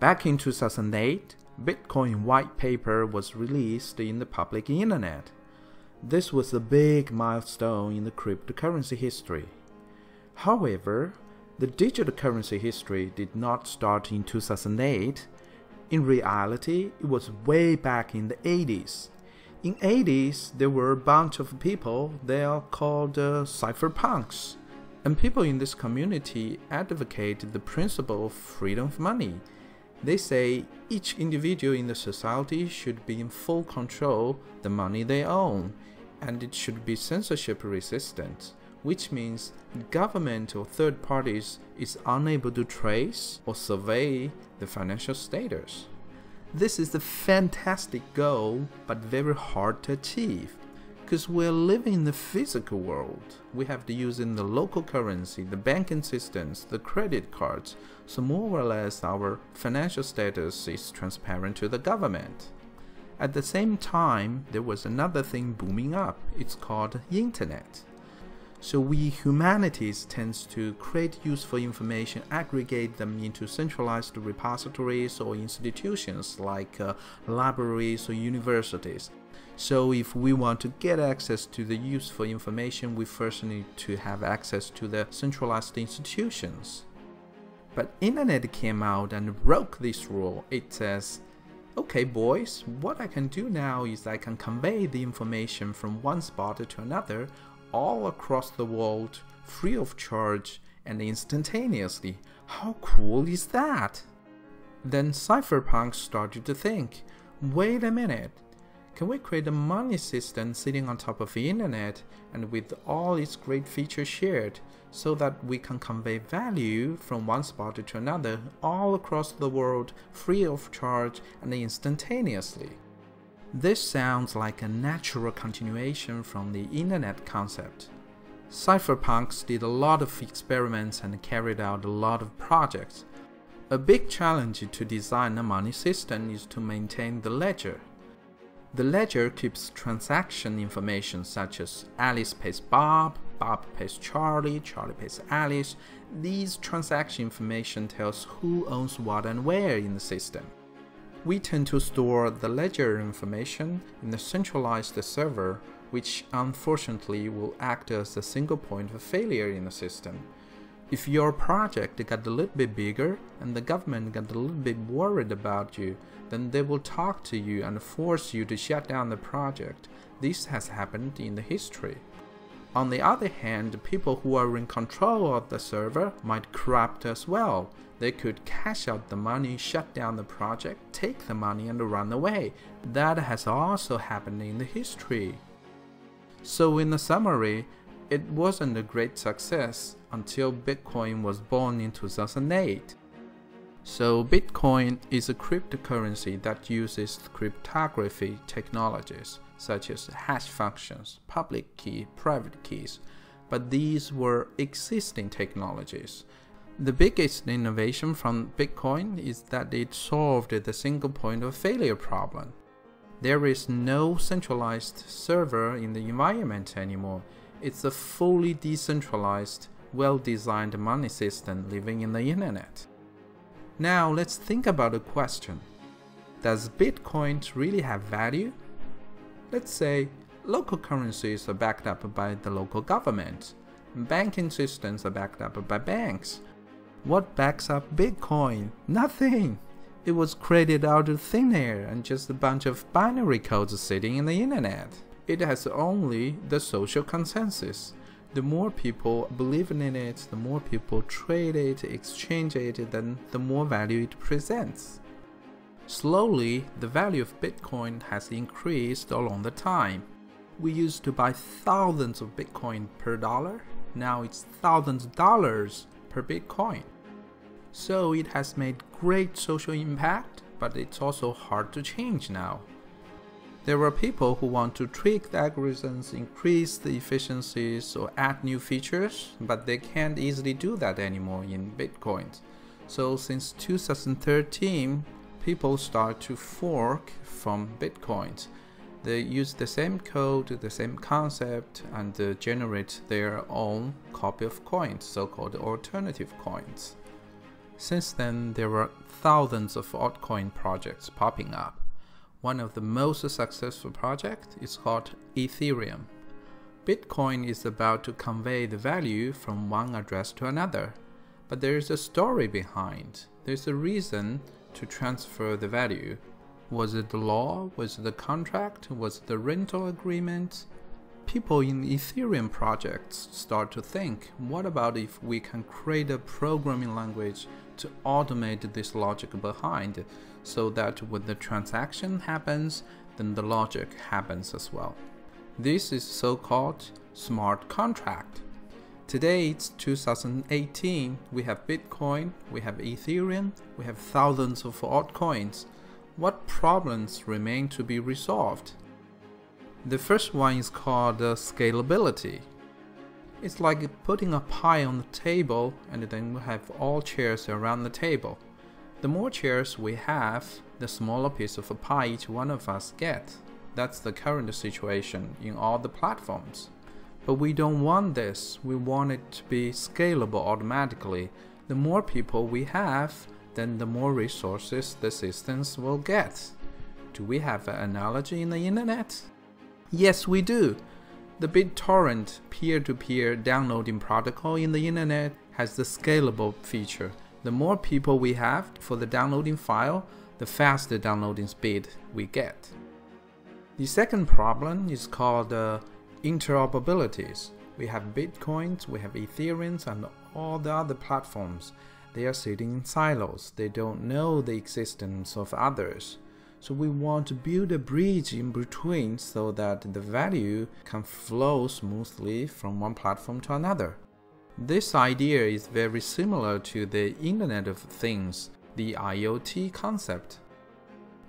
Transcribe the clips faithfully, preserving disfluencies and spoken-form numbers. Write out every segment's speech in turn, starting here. Back in two thousand eight, Bitcoin white paper was released in the public internet. This was a big milestone in the cryptocurrency history. However, the digital currency history did not start in two thousand eight. In reality, it was way back in the eighties. In the eighties, there were a bunch of people, they are called uh, cypherpunks. And people in this community advocated the principle of freedom of money. They say each individual in the society should be in full control of the money they own, and it should be censorship resistant, which means the government or third parties is unable to trace or survey the financial status. This is a fantastic goal, but very hard to achieve, because we're living in the physical world. We have to use in the local currency, the banking systems, the credit cards, so more or less our financial status is transparent to the government. At the same time, there was another thing booming up, it's called the internet. So we humanities tends to create useful information, aggregate them into centralized repositories or institutions like uh, libraries or universities. So if we want to get access to the useful information, we first need to have access to the centralized institutions. But internet came out and broke this rule. It says, okay boys, what I can do now is I can convey the information from one spot to another all across the world, free of charge and instantaneously. How cool is that? Then cypherpunks started to think, wait a minute, can we create a money system sitting on top of the internet and with all its great features shared, so that we can convey value from one spot to another all across the world, free of charge and instantaneously? This sounds like a natural continuation from the internet concept. Cypherpunks did a lot of experiments and carried out a lot of projects. A big challenge to design a money system is to maintain the ledger. The ledger keeps transaction information such as Alice pays Bob, Bob pays Charlie, Charlie pays Alice. These transaction information tells who owns what and where in the system. We tend to store the ledger information in a centralized server, which unfortunately will act as a single point of failure in the system. If your project got a little bit bigger and the government got a little bit worried about you, then they will talk to you and force you to shut down the project. This has happened in the history. On the other hand, people who are in control of the server might corrupt as well. They could cash out the money, shut down the project, take the money and run away. That has also happened in the history. So in the summary, it wasn't a great success until Bitcoin was born in two thousand eight. So Bitcoin is a cryptocurrency that uses cryptography technologies, such as hash functions, public key, private keys, but these were existing technologies. The biggest innovation from Bitcoin is that it solved the single point of failure problem. There is no centralized server in the environment anymore. It's a fully decentralized, well-designed money system living in the internet. Now let's think about the question, does Bitcoin really have value? Let's say local currencies are backed up by the local government, banking systems are backed up by banks. What backs up Bitcoin? Nothing! It was created out of thin air and just a bunch of binary codes sitting in the internet. It has only the social consensus. The more people believe in it, the more people trade it, exchange it, then the more value it presents. Slowly, the value of Bitcoin has increased along the time. We used to buy thousands of Bitcoin per dollar, now it's thousands of dollars per Bitcoin. So it has made great social impact, but it's also hard to change now. There are people who want to tweak the algorithms, increase the efficiencies or add new features, but they can't easily do that anymore in Bitcoin. So since two thousand thirteen, people start to fork from Bitcoin. They use the same code, the same concept, and uh, generate their own copy of coins, so-called alternative coins. Since then, there were thousands of altcoin projects popping up. One of the most successful projects is called Ethereum. Bitcoin is about to convey the value from one address to another, but there is a story behind. There's a reason to transfer the value. Was it the law? Was it the contract? Was it the rental agreement? People in Ethereum projects start to think, what about if we can create a programming language to automate this logic behind, so that when the transaction happens, then the logic happens as well. This is so-called smart contract. Today it's two thousand eighteen, we have Bitcoin, we have Ethereum, we have thousands of altcoins. What problems remain to be resolved? The first one is called uh, scalability. It's like putting a pie on the table and then we have all chairs around the table. The more chairs we have, the smaller piece of a pie each one of us get. That's the current situation in all the platforms. But we don't want this. We want it to be scalable automatically. The more people we have, then the more resources the systems will get. Do we have an analogy in the internet? Yes, we do. The BitTorrent peer-to-peer downloading protocol in the internet has the scalable feature. The more people we have for the downloading file, the faster downloading speed we get. The second problem is called uh, interoperabilities. We have Bitcoins, we have Ethereums, and all the other platforms. They are sitting in silos. They don't know the existence of others. So we want to build a bridge in between so that the value can flow smoothly from one platform to another. This idea is very similar to the Internet of Things, the I O T concept.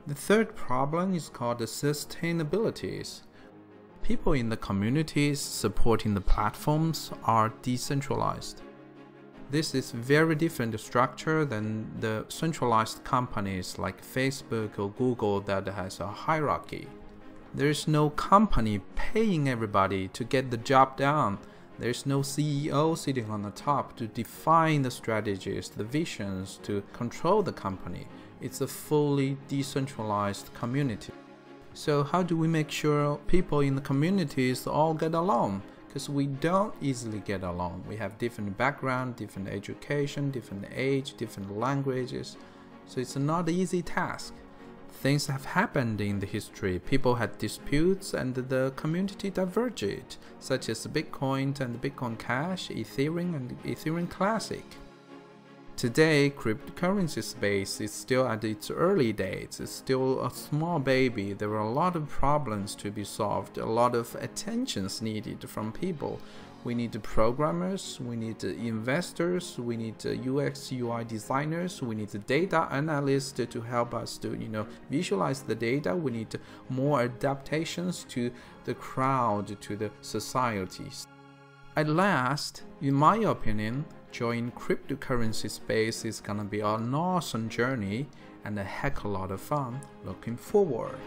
The third problem is called the sustainabilities. People in the communities supporting the platforms are decentralized. This is very different structure than the centralized companies like Facebook or Google that has a hierarchy. There is no company paying everybody to get the job done. There is no C E O sitting on the top to define the strategies, the visions, to control the company. It's a fully decentralized community. So how do we make sure people in the communities all get along? Because we don't easily get along. We have different background, different education, different age, different languages. So it's not an easy task. Things have happened in the history. People had disputes and the community diverged, such as Bitcoin and Bitcoin Cash, Ethereum and Ethereum Classic. Today, cryptocurrency space is still at its early days. It's still a small baby. There are a lot of problems to be solved, a lot of attentions needed from people. We need programmers, we need investors, we need U X U I designers, we need data analysts to help us to, you know, visualize the data. We need more adaptations to the crowd, to the societies. At last, in my opinion, joining cryptocurrency space is gonna be an awesome journey and a heck of a lot of fun. Looking forward.